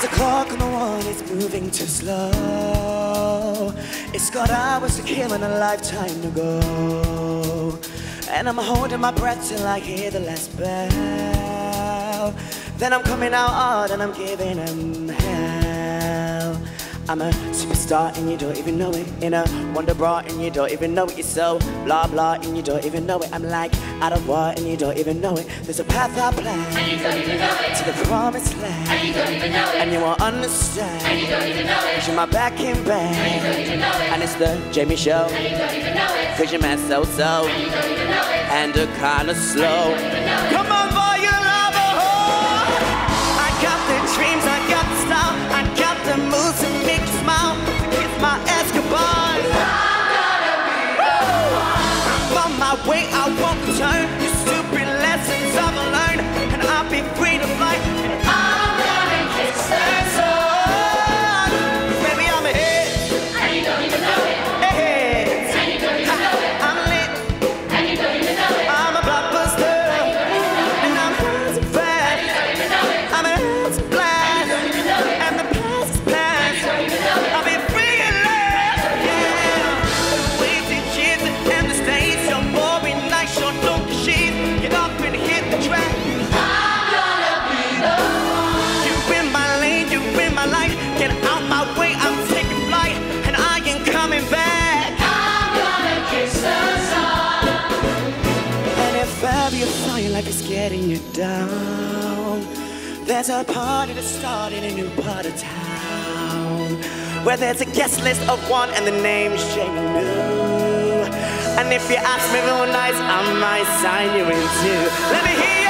There's a clock on the wall, it's moving too slow. It's got hours to kill and a lifetime to go. And I'm holding my breath till I hear the last bell. Then I'm coming out hard and I'm giving them hell. I'm a superstar and you don't even know it. In a wonder bra and you don't even know it. You're so blah blah and you don't even know it. I'm like out of war and you don't even know it. There's a path I planned and you don't even know it. To the promised land and you don't even know it. And you won't understand and you don't even know it. Cause you're my back in bed and you don't even know it. And it's the Jamie show and you don't even know it. Cause you're mad so and you don't even know it. And a kinda slow. Come on boy, you love a whore. I got the dreams, I got the style, I got the moves and make you smile. It's my Escobar. I'm on my way, I won't return. Your stupid lessons I've learned, and I'll be free to fly. And I'm gonna kiss the sun. Baby, I'm a hit, and you don't even know it. Hey, and you don't even know it. I'm lit, and you don't even know it. I'm a blockbuster, and I'm hands of flat, and you don't even know it. I'm a hands of flat, and you don't even know it. And the past is past, and you don't even know it. I'll be free and left, yeah. The wasted kids and the stains, your boring nights, your donkey shit. Get up and hit the track. I'm gonna be the one. You in my lane, you in my life. Get out my way, I'm taking flight, and I ain't coming back. I'm gonna kiss the sun. And if ever you find life is getting you down, there's a party to start in a new part of town, where there's a guest list of one and the name's Jamie New. And if you ask me real nice, I might sign you in too. Let me hear you.